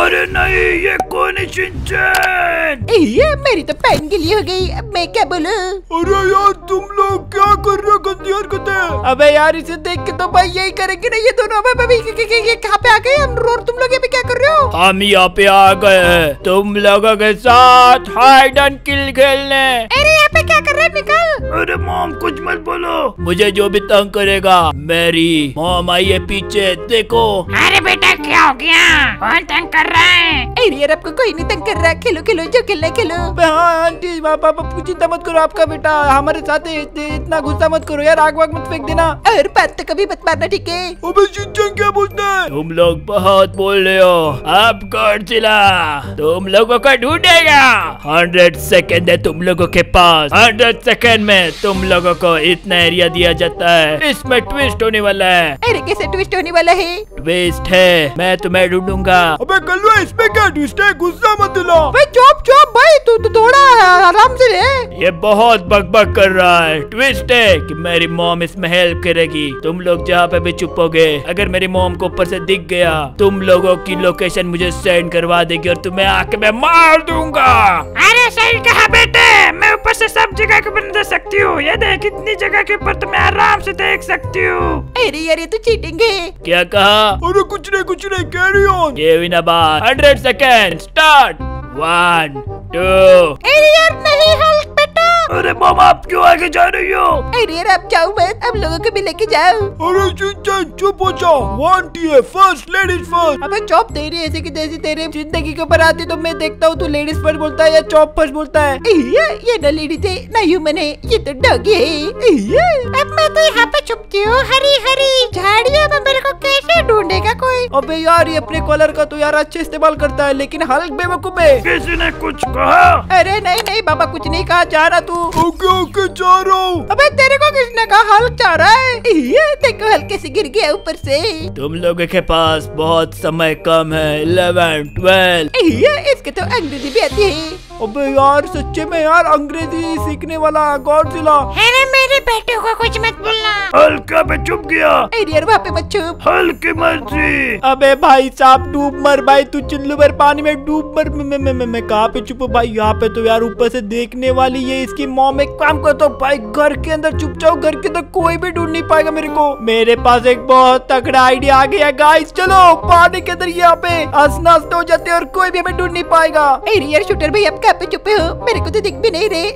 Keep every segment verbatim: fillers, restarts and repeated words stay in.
अरे नहीं, ये कौन है शिनचैन? ये मेरी तो पैन के लिए हो गई, अब मैं क्या बोलूं? अरे यार तुम लोग क्या कर रहे हो गंदी हरकत है? अबे यार इसे देख के तो भाई यही करेंगे ना ये दोनों। अबे भाभी ये कहाँ पे आ गए हम? और तुम लोग यहाँ पे क्या कर रहे हो? हम यहाँ पे आ गए हैं तुम लोगों के साथ हाइड एंड किल खेलने। अरे यहाँ पे क्या कर रहे हो? निकल। अरे मॉम कुछ मत बोलो, मुझे जो भी तंग करेगा मेरी मॉम आई है पीछे देखो। अरे बेटा क्या हो गया, कौन तंग कर रहा है? अरे यार आपको कोई नहीं तंग कर रहा, खेलो खेलो जो खेलना खेलो। हाँ आंटी पापा कुछ चिंता मत करो, आपका बेटा हमारे साथ है इतना गुस्सा मत करो यार, आग वाग मत फेंक देना और बात तो कभी मत मारना ठीक है। क्या बोलना है? तुम लोग बहुत बोल रहे हो, अब गॉडजिला तुम लोगों को ढूंढेगा। हंड्रेड सेकेंड है तुम लोगों के पास, हंड्रेड सेकेंड में तुम लोगों को इतना एरिया दिया जाता है, इसमें ट्विस्ट होने वाला है। अरे कैसे ट्विस्ट होने वाला है? ट्विस्ट है मैं तुम्हें ढूंढूंगा। अबे कल्लू इसमें क्या ट्विस्ट है, गुस्सा मत दिलाओ। भाई चुप चुप भाई, तू तो थोड़ा आराम से रहे, ये बहुत बकबक कर रहा है। ट्विस्ट है कि मेरी मॉम इसमें हेल्प करेगी, तुम लोग जहाँ पे भी छुपोगे अगर मेरी मॉम को ऊपर से दिख गया तुम लोगों की लोकेशन मुझे सेंड करवा देगी और तुम्हें आके मैं मार दूंगा। अरे सही कहा बेटे, मैं ऊपर से सब जगह के ऊपर देख सकती हूँ, ये देख इतनी जगह के ऊपर तुम्हें आराम से देख सकती हूँ। अरे अरे तो चीटिंग है। क्या कहा? अरे कुछ नहीं कुछ नहीं, कैरी ऑन। ये भी ना बात। Hundred second start, one two. अरे यार नहीं हल्क बेटा। अरे मॉम आप क्यों आगे जा रही हो? अरे यार आप जाओ मत, अब लोगों को भी लेके जाओ। अरे शिनचैन चुप हो जाओ, वांट ये फर्स्ट लेडीज फर्स्ट। अबे चॉप दे रही है ऐसे की जैसे तेरे जिंदगी के ऊपर आती तो मैं देखता हूँ तू लेडीज फर्स्ट बोलता है या चॉप फर्स्ट बोलता है। ये ना लेडीज है ना ह्यूमन है, ये तो डॉगी है। अब मैं तो यहाँ पे छुपती हूँ हरी हरी झाड़ियों में, मेरे को कैसे ढूंढेगा कोई? अबे यार ये अपने कॉलर का तो यार अच्छे इस्तेमाल करता है, लेकिन हल्क बेवकूफ है। किसी ने कुछ कहा? अरे नहीं नहीं बाबा कुछ नहीं कहा, जा रहा तू। ओके ओके जा रहा हूँ। अबे तेरे को किसने कहा हल्क जा रहा है? देखो हल्के से गिर गया ऊपर से। तुम लोगों के पास बहुत समय कम है, इलेवन ट्वेल्व। इसके तो अंग्रेजी भी आती है। अबे यार सच्चे में यार अंग्रेजी सीखने वाला गॉडजिला। अरे मेरे बेटे को कुछ मत बोलना। हल्का पे चुप गया। अरे यार वहाँ पे मत चुप, हल्की मर्जी। अबे भाई साहब डूब मर भाई, तू चिल्लू भर पानी में डूब मर। मैं मैं मैं मैं कहाँ पे छुपू भाई? यहाँ पे तो यार ऊपर से देखने वाली ये इसकी मॉम। एक काम करता हूँ भाई, घर के अंदर छुप जाओ, घर के अंदर कोई भी ढूंढ नहीं पाएगा मेरे को। मेरे पास एक बहुत तगड़ा आइडिया आ गया गाइस, चलो पानी के अंदर यहाँ पे हंसना हंसते हो जाते और कोई भी हमें ढूंढ नहीं पाएगा। अरे यार शूटर भाई आप कहाँ पे छुपे हो? मेरे को तो दिख भी नहीं रहे।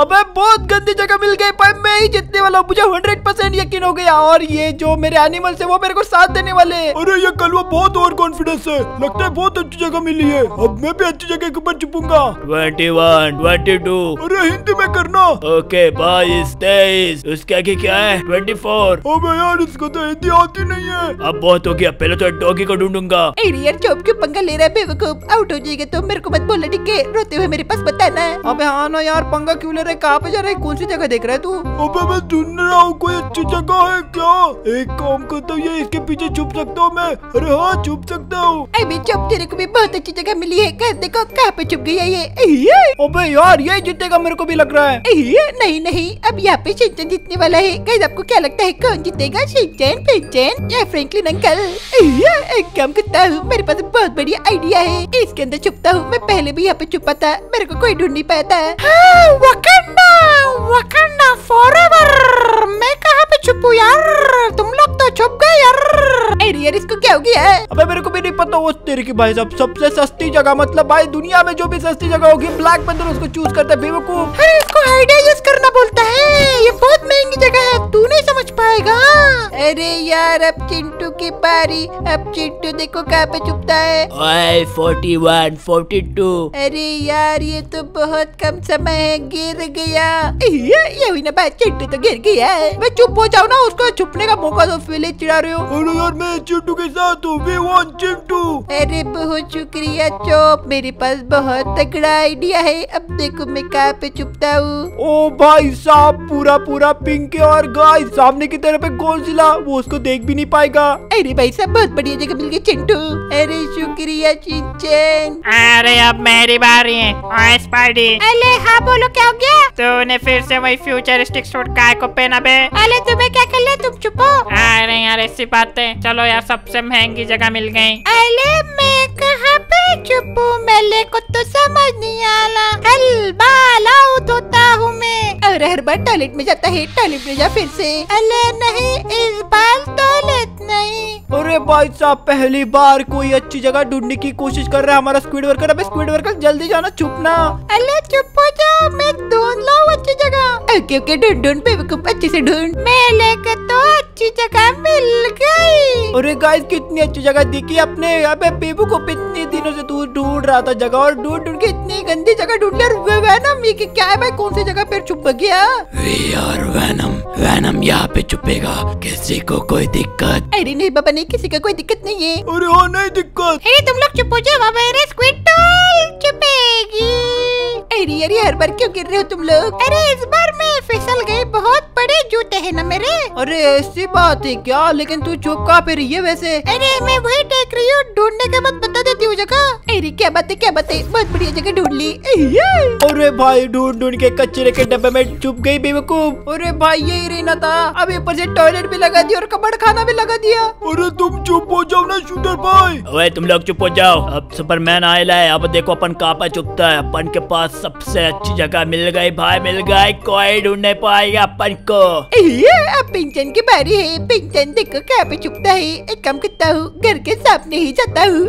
अबे बहुत गंदी जगह मिल गई भाई, मैं ही जीतने वाला हूँ, मुझे हंड्रेड परसेंट यकीन हो गया। और ये जो मेरे एनिमल्स है वो मेरे को साथ देने वाले। अरे ये कलवा बहुत ओवर कॉन्फिडेंस है, लगता है बहुत अच्छी जगह मिली है, अब मैं भी अच्छी जगह के ऊपर छुपूंगा। Twenty one, twenty two. अरे हिंदी में करना। ओके बाईस तेईस, उसके आगे क्या है? Twenty four. अबे यार इसको तो हिंदी आती नहीं है। अब बहुत हो गया, पहले तो डॉगी को ढूंढूंगा। अरे यार चौप क्यों पंगा ले रहा है बेवकूफ, आउट हो जाएगा तो मेरे को मत बोलना ठीक है, रोते हुए मेरे पास बताना। अबे हाँ ना यार पंगा क्यों ले रहा है, कहाँ पे जा रहा है, कौन सी जगह देख रहा है तू? अबे मैं ढूंढ रहा हूँ कोई अच्छी जगह है क्या। एक काम करता हूँ ये इसके पीछे छुप सकता हूँ मैं। अरे हाँ छुप सकता हूँ। अबे चौप तेरे को भी बहुत अच्छी जगह मिली है, देखो कहाँ पे छुप गई है ये। अबे यार ये जीतेगा मेरे को भी लग रहा है। नहीं नहीं अब यहाँ पे शिनचैन जीतने वाला है। गाइस आपको क्या लगता है कौन जीतेगा, शिनचैन, पिंचन या फ्रैंकलिन अंकल? एक काम करता हूँ, मेरे पास बहुत बढ़िया आइडिया है, इसके अंदर छुपता हूँ। मैं पहले भी यहाँ पे छुपा था, मेरे को कोई ढूंढ नहीं पाया था। हाँ, वकंडा वकंडा फॉरएवर। मैं कहाँ पे छुपू यार, तुम लोग तो छुप गए यार। अरे यार इसको क्या हो गया? अबे मेरे को भी नहीं पता वो तेरे की भाई साहब सबसे सस्ती जगह, मतलब भाई दुनिया में जो भी सस्ती जगह होगी ब्लैक बंदर उसको चूज करता है बेवकूफ। अरे इसको आइडिया यूज करना बोलता है, ये बहुत महंगी जगह है, तू नहीं समझ पाएगा। अरे यार अब चिंटू की बारी, अब चिंटू देखो कहाँ पे छुपता है। ओए फोर्टी वन, फोर्टी टू। अरे यार ये तो बहुत कम समय है, गिर गया। ये हुई ना बात, चिंटू तो गिर गया है। मैं चुप हो जाऊँ ना, उसको छुपने का मौका तो पहले चिढ़ा रहे हो। अरे यार मैं चिंटू के साथ हूँ, वी वांट चिंटू। अरे बहुत शुक्रिया चोप, मेरे पास बहुत तगड़ा आइडिया है, अब देखो मैं कहाँ पे छुपता हूँ। ओ भाई साहब पूरा पूरा पिंक और गाइस सामने की तरफ एक गॉडजिला, वो उसको देख भी नहीं पाएगा। अरे भाई साहब बहुत बढ़िया जगह मिल गई चिंटू। अरे शुक्रिया शिनचैन। अरे अब मेरी बारी है। अरे हाँ बोलो क्या हो गया? तूने फिर से वही फ्यूचरिस्टिक सूट काय को पहना बे? अरे तुम्हें क्या कर लिया, तुम छुपो। अरे यार ऐसी बातें, चलो यार सबसे महंगी जगह मिल गई। अरे मैं कहा कुछ तो समझ नहीं आ रहा हूँ मैं। अरे हर बार टॉयलेट में जाता है, टॉयलेट में जा फिर से। अरे नहीं, इस बार टॉयलेट नहीं। अरे भाई साहब, पहली बार कोई अच्छी जगह ढूंढने की कोशिश कर रहा है हमारा स्क्विड वर्कर। अबे स्क्विड वर्कर जल्दी जाना, छुप ना। अरे चुप हो जाओ, मैं ढूंढ रहा हूँ अच्छी जगह। ओके ओके, ढूंढ ढूंढ बेवकूफ, अच्छे से ढूंढ। मैं लेकर तो अच्छी जगह मिल गई। अरे गाइस, कितनी अच्छी जगह दिखी अपने। अबे बेवकूफ, इतने दिनों से तू ढूंढ रहा था जगह और ढूंढ ढूंढ के इतनी गंदी जगह ढूंढ लिया। क्या है भाई, कौन सी जगह पे छुप गया? वैनम यहाँ पे छुपेगा, किसी को कोई दिक्कत? अरे नहीं बाबा, नहीं किसी का कोई दिक्कत नहीं है। अरे हाँ, नहीं दिक्कत। अरे तुम लोग चुप हो जाओ, मेरे स्क्विड टॉल छुपेगी। अरे अरे, हर बार क्यों गिर रहे हो तुम लोग? अरे इस बार मैं फिसल गई, बहुत बड़े जूते हैं ना मेरे। अरे ऐसी बात है क्या? लेकिन तू चुप का फिर ये वैसे? अरे मैं वही देख रही हूँ, ढूंढने के बाद बता देती हूँ जगह। अरे क्या बात है, क्या बात है, बहुत बढ़िया जगह ढूंढ ली। अरे भाई, ढूंढ ढूंढ के कचरे के डब्बे में छुप गई बेवकूफ। अरे भाई, यही रहना था। अब ऊपर से टॉयलेट भी लगा दिया और कबाड़ खाना भी लगा दिया। अरे तुम चुप हो जाओ ना शूटर भाई। अरे तुम लोग चुप हो जाओ, अब सुपरमैन आए लाए। अब देखो अपन कहाँ पे छुपता है। अपन के पास सबसे अच्छी जगह मिल गई भाई, मिल गई। कोई ढूंढ नहीं पाएगा अपन को। अब पिंचन की बारी है। पिंचन देखो कहाँ पे छुपता है। एक काम करता हूँ, घर के सामने ही जाता हूँ।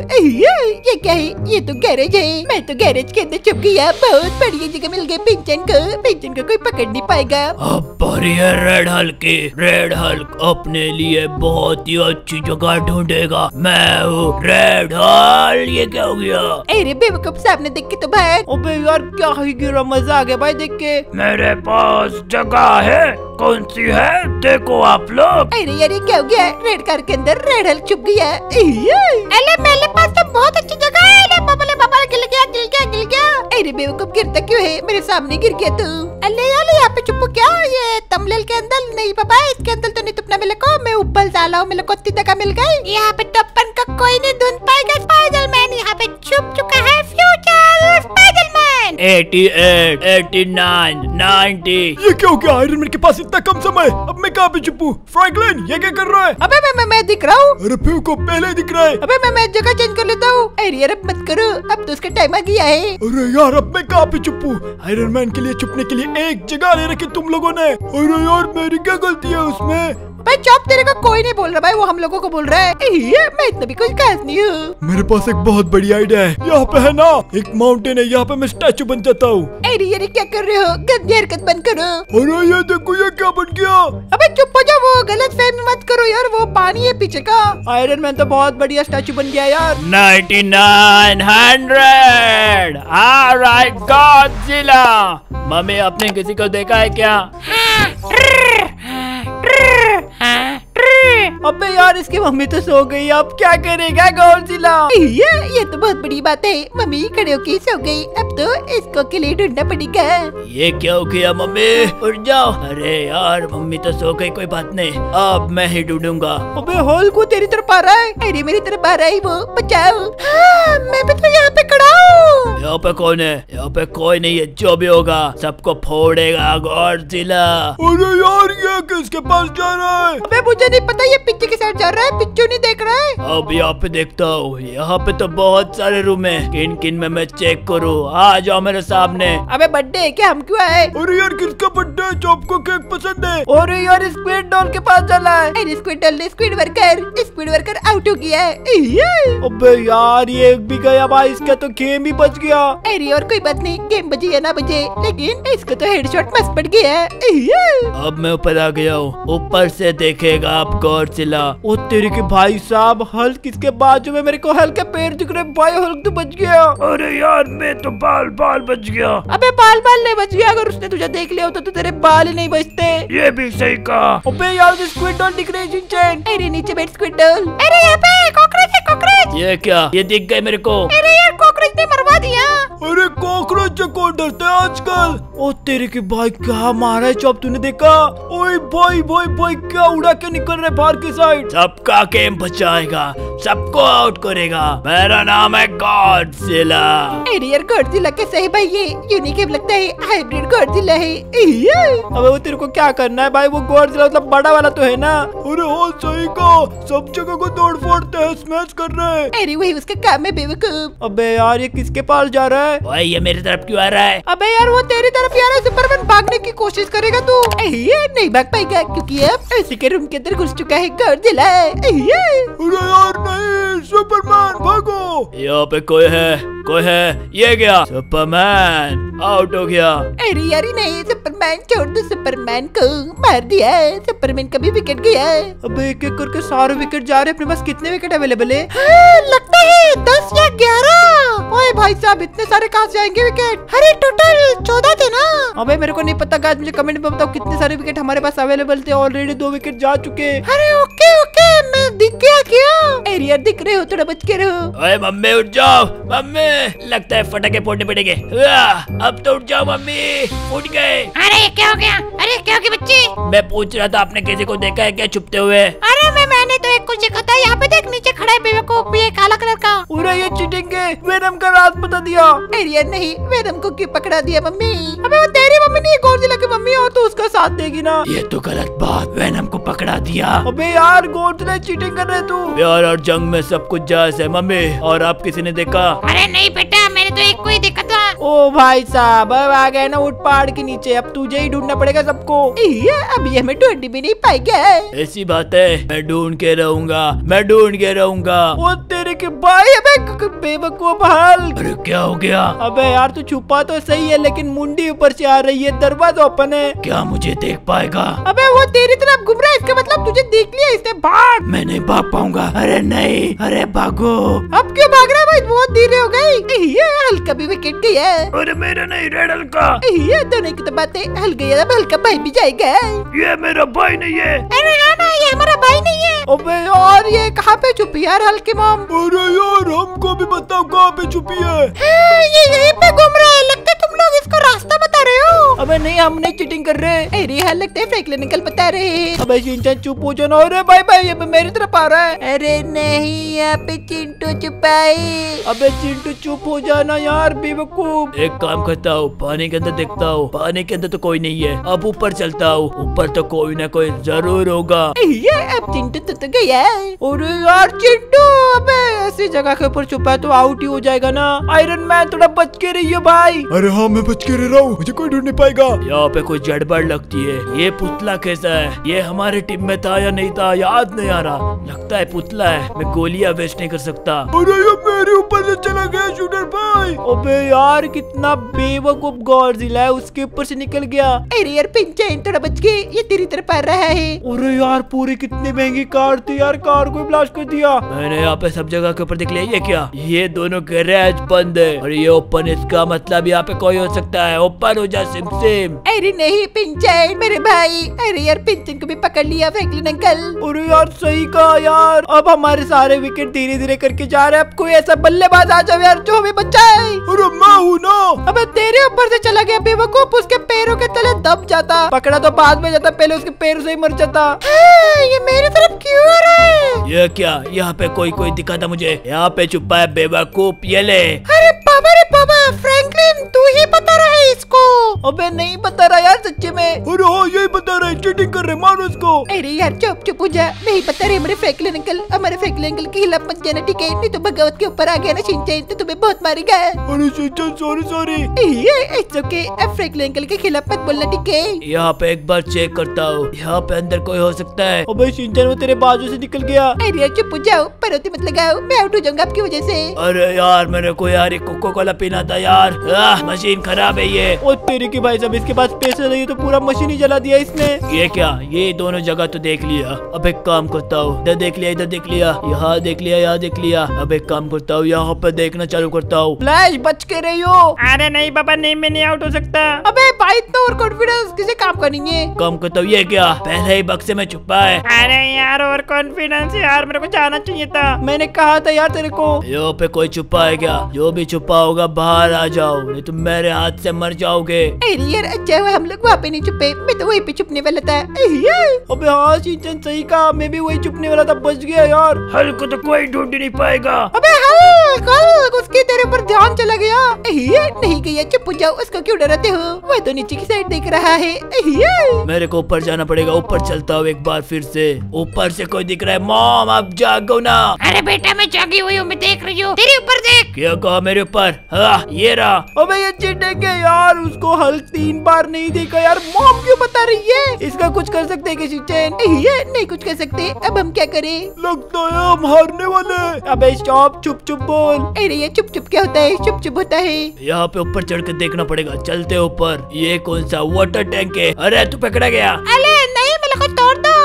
ये क्या है? ये तो गैरेज है। मैं तो गैरेज के अंदर छुप गया। बहुत बढ़िया जगह मिल गई पिंचन को। पिंचन को कोई पकड़ नहीं पाएगा। अब रेड हल्क, रेड हल्क अपने लिए बहुत ही अच्छी जगह ढूंढेगा। मैं हूँ रेड हल्क। ये क्या हो गया? अरे बेवकूफ, सामने देख के तो भाई। अबे यार, क्या ही गिरा, मजा आ गया भाई देख के। मेरे पास जगह है, कौन सी है देखो आप लोग। अरे यार, ये क्या हो गया? रेड कार के अंदर रेड हल्क छुप गया। अरे मेरे पास तो बहुत अच्छी जगह है। अरे बाबा, ले बाबा, गिर गया, गिर गया, गिर गया। अरे बेवकूफ, गिरता क्यों है? मेरे सामने गिर गया तू। अरे यार, यहाँ पे छुप क्या? ये तमलेल के अंदर नहीं बाबा, इसके अंदर तो नहीं छुपना। मेरे को मैं ऊपर जा रहा हूँ, मेरे को इतनी जगह मिल गई। यहाँ पे तो अपन का कोई नहीं ढूंढ पाएगा। स्पाइडरमैन यहाँ पे छुप चुका है। फ्यूचर स्पाइडरमैन अठासी, नवासी, नब्बे। ये क्या हो गया? आयरन मैन के पास इतना कम समय, अब मैं कहाँ पे छुपूं? फ्रैंकलिन, ये क्या कर रहा है? अबे मैं मैं, मैं दिख रहा हूँ। अरे फ्यू को पहले दिख रहा है। अबे मैं मैं जगह चेंज कर लेता हूँ। अरे यार, अब मत करो, अब तो उसका टाइम आ गया है। अरे यार, अब मैं कहाँ पे छुपूं? आयरन मैन के लिए छुपने के लिए एक जगह ले रखी तुम लोगों ने। अरे यार, मेरी क्या गलती है उसमें? भाई चुप, तेरे को कोई नहीं बोल रहा भाई, वो हम लोगों को बोल रहा है। मैं इतना भी कुछ खास नहीं हूँ। मेरे पास एक बहुत बड़ी आइडिया है। यहाँ पे है ना एक माउंटेन है, यहाँ पे मैं स्टैचू बन जाता हूँ। अरे यार, क्या कर रहे हो? गंदी हरकत बंद करो। अरे ये देखो, ये क्या बन गया? अबे चुप हो जाओ, वो गलतफहमी मत करो यार, वो पानी है पीछे का। आयरन मैन तो बहुत बढ़िया स्टैचू बन गया यार। Ninety nine hundred. Alright Godzilla, mummy आपने किसी को देखा है क्या? अबे यार, इसकी मम्मी तो सो गई, अब क्या करेगा गॉडज़िला? ये ये तो बहुत बड़ी बात है, मम्मी खड़े होके सो गई। अब तो इसको के लिए ढूंढना पड़ेगा। ये क्या हो गया मम्मी? उठ जाओ। अरे यार, मम्मी तो सो गई, कोई बात नहीं, अब मैं ही ढूंढूंगा। अबे हॉल को तेरी तरफ आ रहा है। अरे मेरी तरफ आ रहा है वो, बचाओ। हाँ, मैं तो यहाँ पे खड़ा हूँ। यहाँ पे कौन है? यहाँ पे कोई नहीं है। जो भी होगा सबको फोड़ेगा गॉडज़िला। अरे यार, ये किसके पास जा रहा है? अबे मुझे नहीं पता, ये पिच्चू के साथ जा रहा है। पिच्चू नहीं देख रहा है। अब यहाँ पे देखता हूँ, यहाँ पे तो बहुत सारे रूम हैं, किन किन में मैं चेक करूँ। आ जाओ मेरे सामने। अबे बर्थडे है क्या? हम क्यों आए? अरे यार, किसका बर्थडे है? जो आपको केक पसंद है? अरे यार, स्क्विड डॉल के पास चला है। अरे स्क्विड डॉल ने squid worker squid worker out हो गया है। अबे यार, ये भी गया भाई, इसका तो गेम ही बच गया। अरे और कोई बात नहीं, गेम बजे या ना बजे, लेकिन इसको तो हेडशॉट मस्त पड़ गया। अब मैं ऊपर आ गया हूँ, ऊपर से देखेगा आपको। ओ तेरे के भाई साहब, हल्क किसके बाजू में? मेरे को हल्क के पैर दिख रहे भाई। हल्क तो बच गया। अरे यार, मैं तो बाल बाल बच गया। अबे बाल बाल नहीं बच गया, अगर उसने तुझे देख लिया होता तो तेरे बाल ही नहीं बचते। ये भी सही कहा। अबे यार, स्क्विड डॉल दिख रही शिनचैन। अरे नीचे बैठ स्क्विड डॉल। अरे यहाँ पे कॉकरोच है, कॉकरोच। ये क्या? ये दिख गए मेरे को। अरे यार, कॉकरोच ने मरवा दिया। अरे कॉकरोच से कौन डरता है आजकल। ओ तेरे के भाई क्या मारा है चॉप, तूने देखा? ओए भाई भाई भाई क्या उड़ा के निकल रहा है बाहर की साइड। सबका कैंप बचाएगा, सबको आउट करेगा, मेरा नाम है गॉडज़िला। अरे यार गॉडज़िला कैसा है भाई, ये यूनिक लगता है, हाइब्रिड गॉडज़िला है। अबे वो तेरे को क्या करना है भाई, वो गॉडज़िला मतलब बड़ा वाला तो है ना। अरे हो सही कहा, सब जगह को तोड़ फोड़ते हैं, स्मैश कर रहे हैं। अरे वही उसका काम है बेवकूफ। अबे यार ये किसके पास जा रहा है? भाई ये मेरी तरफ क्यों आ रहा है? अबे यार वो तेरी तरफ आ रहा है, सुपरमैन भागने की कोशिश करेगा तू, नहीं भाग पाएगा क्योंकि अब एसी के रूम के अंदर घुस चुका है गॉडज़िला। अरे यार नहीं सुपरमैन भागो, यहाँ पे कोई है, कोई है। ये गया सुपरमैन, आउट हो गया। अरे यार नहीं सुपरमैन छोड़ दो, सुपरमैन को मार दिया, सुपरमैन का भी विकेट गया। अबे एक एक करके सारे विकेट जा रहे, अपने पास कितने विकेट अवेलेबल है? हाँ, लगता है दस या ग्यारह। ओए भाई साहब इतने सारे कहाँ से आएंगे विकेट? अरे टोटल चौदह थे ना। अबे मेरे को नहीं पता गाइस, मुझे कमेंट में बताओ कितने सारे विकेट हमारे पास अवेलेबल थे। ऑलरेडी दो विकेट जा चुके। अरे ओके ओके मैं दिख गया क्या? अरे यार दिख रहे हो, थोड़ा बच के रहो। अरे मम्मी उठ जाओ, मम्मी लगता है फटाके फोड़ने पड़ेंगे। अब तो उठ जाओ मम्मी, उठ गए। अरे क्या हो गया, अरे क्या हो गया बच्चे? मैं पूछ रहा था आपने किसी को देखा है क्या छुपते हुए? अरे मैं मैंने तो एक कुछ देखा था, यहाँ पे देख नीचे खड़ा है बेवकूफ, ये काला कलर का। पूरा ये चीटिंग है, वेनम का राज बता दिया। अरे नहीं वेनम को क्यों पकड़ा दिया मम्मी? अबे वो तेरी मम्मी नहीं, गॉडज़िला की मम्मी हो तो उसका साथ देगी ना। ये तो गलत बात, वेनम को पकड़ा दिया। अबे यार गॉडज़िला चीटिंग कर रहे तू। प्यार और जंग में सब कुछ जायज है मम्मी, और आप किसी ने देखा? अरे नहीं बेटा मैंने तो एक को ही देखा था। ओ भाई साहब अब आ गए ना उठ पहाड़ के नीचे, अब तुझे ही ढूंढना पड़ेगा सबको। अब ये मैं ढूंढ भी नहीं पाएगा। ऐसी बात है मैं ढूंढ के रहूंगा, मैं ढूंढ के रहूंगा। वो तेरे के भाई अबे बेवकूफ हाल। अरे क्या हो गया? अबे यार तू छुपा तो सही है लेकिन मुंडी ऊपर से आ रही है, दरवाजा ओपन है, क्या मुझे देख पाएगा? अबे वो तेरी तरफ घूम रहा है, इसका मतलब तुझे देख लिया, इससे भाग। मैं नहीं भाग पाऊंगा। अरे नहीं, अरे भागो। अब क्यों भाग रहा है भाई, बहुत देर हो गई। हल्का भी विकेट गया। अरे मेरा नहीं रेड हल्का, ये दोनों की तो बातें। हल गया अब हल्का भाई भी जाएगा। ये मेरा भाई नहीं है। अरे हाँ ना ये हमारा भाई नहीं है। अबे यार ये कहाँ पे छुपी यार हल्की मॉम? अरे यार हमको भी बताओ कहाँ पे छुपी है। हाँ, ये यहीं पे घूम रहा है, लगता है तुम लोग इसको रास्ता बता रहे हो। अबे नहीं हम नहीं चीटिंग कर रहे। अरे हाँ लगता है फ्रैंकलिन अंकल बता रहे हैं। अबे शिनचैन चुप हो जाओ ना। अरे भाई भाई ये मेरी तरफ आ रहा है। अरे नहीं यहाँ पे चिंटू छुपा है। अबे चिंटू चुप हो जाना यार बेवकूफ। एक काम करता हूँ, पानी के अंदर देखता हूँ, पानी के अंदर तो कोई नहीं है। अब ऊपर चलता हूँ, ऊपर तो कोई ना कोई जरूर होगा। अब चिंटू तो, तो गया। अरे यार चिंटू अबे ऐसी जगह के ऊपर छुपा है तो आउट ही हो जाएगा ना। आयरन मैन थोड़ा बच के रहिए भाई। अरे हाँ मैं बच के रह रहा हूँ, मुझे कोई ढूंढ नहीं पाएगा। यहाँ पे कोई गड़बड़ लगती है। ये पुतला कैसा है? ये हमारे टीम में था या नहीं था याद नहीं आ रहा। लगता है पुतला है, मैं गोलियां वेस्ट नहीं कर सकता। अरे ये मेरे ऊपर से चला गया शूटर भाई। अबे यार कितना बेवकूफ गॉडज़िला है, उसके ऊपर से निकल गया। अरे यार पिंचन थोड़ा बच के, ये तेरी तरफ आ रहा है। अरे यार पूरी कितनी महंगी कार थी यार, कार को ब्लास्ट कर दिया। मैंने यहाँ पे सब जगह के ऊपर देख लिया। ये क्या, ये दोनों गैरेज बंद है और ये ओपन, इसका मतलब यहाँ पे कोई हो सकता है। ओपन हो जा सिम सिम। अरे नहीं पिंचन मेरे भाई। अरे यार पिंचन को भी पकड़ लिया फ्रैंकलिन अंकल। अरे यार सही कहा यार, अब हमारे सारे विकेट धीरे धीरे करके जा रहे हैं। अब कोई ऐसा बल्लेबाज आ जाओ यार जो हमें बचाए। अरे मैं हूँ ना। अबे तेरे ऊपर से चला गया बेवकूफ, उसके पैरों के तले दब जाता। पकड़ा तो बाद में जाता, पहले उसके पैर से ही मर जाता। हाँ, ये मेरे तरफ क्यों आ रहा है? ये क्या, यहाँ पे कोई कोई दिखा था मुझे, यहाँ पे छुपा है बेवकूफ, ये ले। अरे बाबा रे बाबा, फ्रैंकलिन तू ही बता रहा है इसको? अबे नहीं बता रहा यार सच्चे में। अरे हो यही बता रहा है, चीटिंग कर रहे, मारो उसको। अरे यार चुप चुप हो जा, नहीं बता रहे हमारे फ्रैंकलिन अंकल। हमारे फ्रैंकलिन अंकल की हिलाफ मत जाना ठीक है, नहीं तो भगवत के ऊपर आ गया ना शिनचैन तो तुम्हें बहुत मारेगा। अरे Shinchan sorry sorry. It's okay, अब फ्रैंकलिन अंकल के खिलाफ मत बोलना ठीक है। यहाँ पे एक बार चेक करता हूँ, यहाँ पे अंदर कोई हो सकता है। अबे शिनचैन वो तेरे बाजू से निकल गया। अरे यार चुप हो जाओ, परोती मत लगाओ, मैं आउट हो जाऊंगा आपकी वजह से। अरे यार मेरे को यार कोको कोला पीना था यार, मशीन खराब है ये। और तेरी की भाई साहब इसके पास पैसे नहीं तो पूरा मशीन ही जला दिया इसने। ये क्या, ये दोनों जगह तो देख लिया, अब एक काम करता हूँ, इधर देख लिया, इधर देख लिया, यहाँ देख लिया, यहाँ देख लिया, अब एक काम करता हूँ यहाँ पर देखना चालू करता हूँ। फ्लैश बच के रही हो। अरे नहीं पापा नहीं, मैं नहीं आउट हो सकता। अबे भाई इतना और कॉन्फिडेंस किसे काम करेंगे, काम करता हूँ। ये क्या पहले ही बक्से में छुपा है। अरे यार और कॉन्फिडेंस यार, मेरे को जाना चाहिए था, मैंने कहा था यार तेरे को। यहाँ पे कोई छुपा है क्या? जो भी छुपा होगा बाहर आ जाओ नहीं तो मेरे हाथ से मर जाओगे। यार अच्छा हम लोग वहाँ पे नहीं छुपे, मैं तो वही पे छुपने वाला था। अबे हाँ शिनचैन सही कहा, मैं भी वही छुपने वाला था, बच गया यार। हल्क को तो कोई ढूंढ नहीं पाएगा। अबे हल्क हल्क उसके तेरे पर ध्यान चला गया। नहीं गया, चुप हो जाओ, उसको क्यों डराते हो, वह तो नीचे की साइड देख रहा है। मेरे को ऊपर जाना पड़ेगा, ऊपर चलता हूँ एक बार फिर से। ऊपर से कोई दिख रहा है मॉम, आप जागो ना। अरे बेटा मैं जागी हुई हूँ, मैं देख रही हूँ, तेरे ऊपर देख। क्या कहा मेरे ऊपर? हाँ ये रहा। अबे ये चिढ़ेगा यार, उसको हल्क तीन बार नहीं देखा यार, मॉम क्यों बता रही है? इसका कुछ कर सकते हैं शिनचैन? नहीं कुछ कर सकते, अब हम क्या करें? लगता है हम हारने वाले। अबे स्टॉप, चुप चुप बोल। अरे ये चुप चुप क्या होता है? चुप चुप होता है यहाँ पे ऊपर चढ़ के देखना पड़ेगा, चलते ऊपर। ये कौन सा वाटर टैंक है? अरे तू पकड़ा गया। अरे नहीं मेरे को तोड़ दो।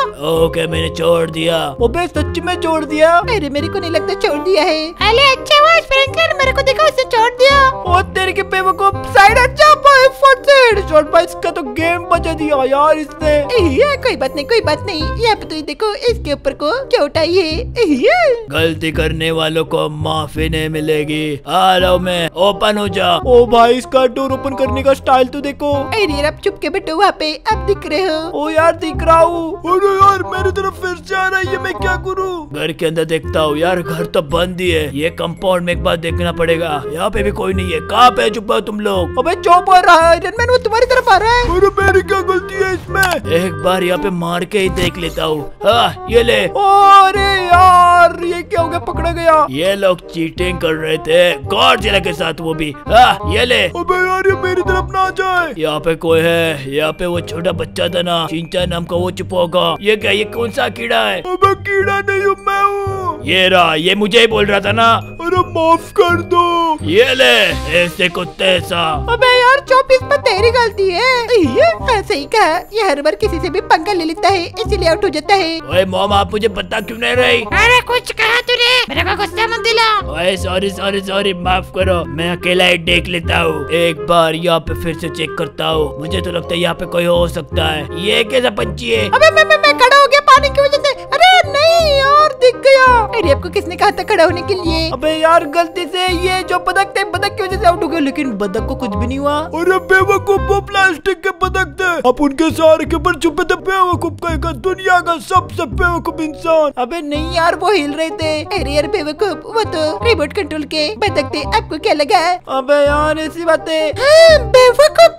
ओके मैंने छोड़ दिया। अबे सच में छोड़ दिया? अरे मेरे को नहीं लगता छोड़ दिया है। अरे अच्छा हुआ फ्रैंकलिन मेरे को देखा उसने छोड़ दिया। ओ तेरे के बेवकूफ, साइड अच्छा भाई फटसेड शॉट भाई, इसका तो गेम बचा दिया यार इसने। ये कोई बात नहीं कोई बात नहीं, यहाँ पे तो देखो इसके ऊपर को क्या उठाई है। गलती करने वालों को माफी नहीं मिलेगी। आ रहा हूँ मैं, ओपन हो जा। ओ भाई इसका डोर ओपन करने का स्टाइल तो देखो। अरे आप चुप के बैठो वहाँ पे, आप दिख रहे हो। ओ यार दिख रहा हूँ और मेरी तरफ फिर से आ रही है, मैं क्या करूं? घर के अंदर देखता हूँ यार, घर तो बंद ही है। ये कंपाउंड में एक बार देखना पड़ेगा, यहाँ पे भी कोई नहीं है। कहाँ पे छुपा तुम लोग? अबे चौप आ रहा है आयरन मैन, वो तुम्हारी तरफ आ रहा है। और मेरी क्या गलती है इसमें? एक बार यहाँ पे मार के ही देख लेता हूँ। ये ले। अरे यार ये क्या हो गया, पकड़ा गया। ये लोग चीटिंग कर रहे थे गॉडजिला के साथ, वो भी। आ, ये ले। अबे यार ये मेरी तरफ ना जाए। यहाँ पे कोई है, यहाँ पे वो छोटा बच्चा था ना शिनचैन नाम का, वो छुपा होगा। ये क्या, ये कौन सा कीड़ा है? अबे कीड़ा नहीं हूँ मैं, हूँ ये रहा, ये मुझे ही बोल रहा था ना। अरे माफ कर दो। ये ले ऐसे कुत्ते सा। अबे यार चुप, इस पर तेरी गलती है। ये सही कहा, ये हर बार किसी से भी पंगा ले लेता है इसीलिए आउट हो जाता है। ओए मॉम आप मुझे पता क्यों नहीं रही? अरे कुछ कहा तूने, मेरे को गुस्सा मत दिला। ओए सॉरी सॉरी सॉरी, माफ करो, मैं अकेला ही देख लेता हूँ। एक बार यहाँ पे फिर से चेक करता हूँ, मुझे तो लगता है यहाँ पे कोई हो सकता है। ये कैसा पंछी है? अबे मैं मैं मैं खड़ा हो गया पानी की वजह से। अरे नहीं यार दिख गया। अरे आपको किसने कहा था खड़ा होने के लिए? अबे यार गलती से ये जो बदक थे, बदक की वजह से आउट हो गए, लेकिन बदक को कुछ भी नहीं हुआ। अरे बेवकूफ वो प्लास्टिक के बदक थे, आप उनके सहारे के ऊपर छुपे थे। बेवकूफ कहेगा दुनिया का सबसे बेवकूफ इंसान। अबे नहीं यार वो हिल रहे थे। अरे यार बेवकूफ, वो तो रिमोट कंट्रोल के बदक थे, आपको क्या लगा? अबे यार ऐसी बातें। हाँ, बेवकूफ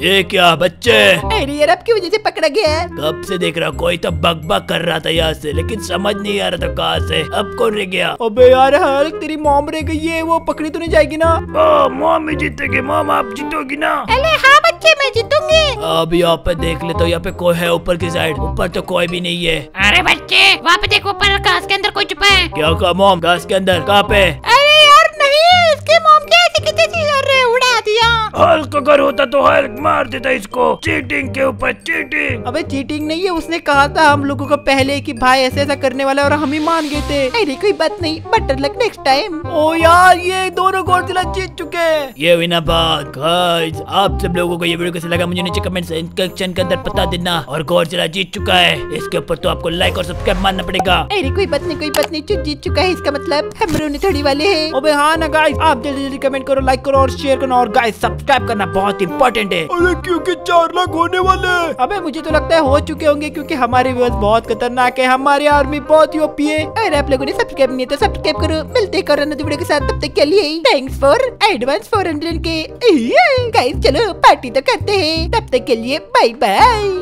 ये क्या बच्चे? अरे यार आपकी वजह से पकड़ा गया। कब से देख रहा, कोई तो बग बग कर रहा था यहाँ से, लेकिन समझ नहीं आ रहा था कहाँ से। अब कौन रह गया? अबे यार हल्क तेरी मॉम रह गई है, वो पकड़ी तो नहीं जाएगी ना? ओ मॉम जीतेगी, मॉम आप जीतोगी ना? अरे हाँ बच्चे मैं जीतूंगी। अब यहाँ पे देख लेता हूँ, यहाँ पे कोई है ऊपर की साइड? ऊपर तो कोई भी नहीं है। अरे बच्चे वहाँ पे देखो, ऊपर घास के अंदर कोई छुपा है। क्या कहा मॉम? घास के अंदर कहाँ पे? अरे यार नहीं, इसके मॉम क्या कितनी चीज उड़ा दिया। हल्क अगर होता तो हल्क मार देता इसको, चीटिंग के ऊपर चीटिंग। अबे चीटिंग नहीं है, उसने कहा था हम लोगों को पहले कि भाई ऐसे ऐसा करने वाला, और हम ही मान गए थे। अरे कोई बात नहीं, बटर लक नेक्स्ट टाइम। ओ यार ये दोनों गॉडजिला जीत चुके हैं। ये हुई ना बात गाइस, आप सब लोगों को ये वीडियो कैसे लगा मुझे नीचे कमेंट सेक्शन के अंदर बता देना। और गॉडजिला जीत चुका है, इसके ऊपर तो आपको लाइक और सब्सक्राइब मारना पड़ेगा। अरे कोई बात नहीं कोई बात नहीं, जीत चुका है इसका मतलब हम रोने थोड़ी वाले है। अबे हाँ ना गाइस, आप जल्दी जल्दी कमेंट करो, लाइक करो और शेयर करना, और गाइस सब्सक्राइब करना बहुत इंपॉर्टेंट है। अरे क्योंकि चार लाख होने वाले हैं। अबे मुझे तो लगता है हो चुके होंगे, क्योंकि हमारे व्यूअर्स बहुत खतरनाक है, हमारी आर्मी बहुत ही ओपी है। अगर आप लोगों ने सब्सक्राइब नहीं तो सब्सक्राइब करो। मिलते हैं कोरोना वीडियो के साथ, तब तक के लिए thanks for advance four hundred के गाइस। चलो पार्टी तो करते हैं, तब तक के लिए बाय बाय।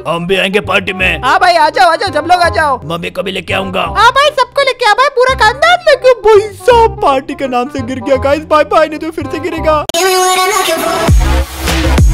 हम भी आएंगे पार्टी में। हाँ भाई आ जाओ आ जाओ, सब लोग आ जाओ, मम्मी को भी लेके आऊंगा। हाँ भाई सबको लेके आ भाई, पूरा खानदान लेके। भाई सब पार्टी के नाम से गिर गया गाइस, बाय बाय, नहीं तो फिर से गिरेगा। Give me what I'm looking for.